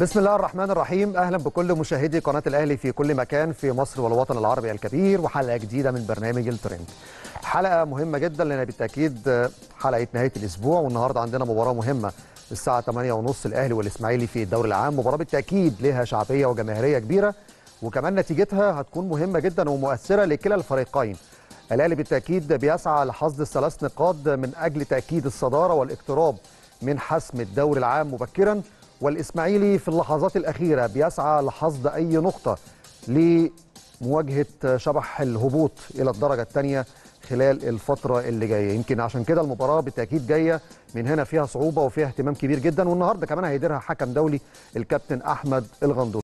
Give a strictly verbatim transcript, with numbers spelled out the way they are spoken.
بسم الله الرحمن الرحيم. أهلا بكل مشاهدي قناة الأهلي في كل مكان في مصر والوطن العربي الكبير، وحلقة جديدة من برنامج الترند. حلقة مهمة جدا لأن بالتأكيد حلقة نهاية الأسبوع، والنهاردة عندنا مباراة مهمة الساعة ثمانية وثلاثين الأهلي والإسماعيلي في الدوري العام، مباراة بالتأكيد لها شعبية وجماهيرية كبيرة، وكمان نتيجتها هتكون مهمة جدا ومؤثرة لكلا الفريقين. الأهلي بالتأكيد بيسعى لحصد الثلاث نقاط من أجل تأكيد الصدارة والاقتراب من حسم الدوري العام مبكرا، والإسماعيلي في اللحظات الأخيرة بيسعى لحصد أي نقطة لمواجهة شبح الهبوط إلى الدرجة الثانية خلال الفترة اللي جاية. يمكن عشان كده المباراة بالتأكيد جاية من هنا فيها صعوبة وفيها اهتمام كبير جدا، والنهاردة كمان هيديرها حكم دولي الكابتن أحمد الغندور.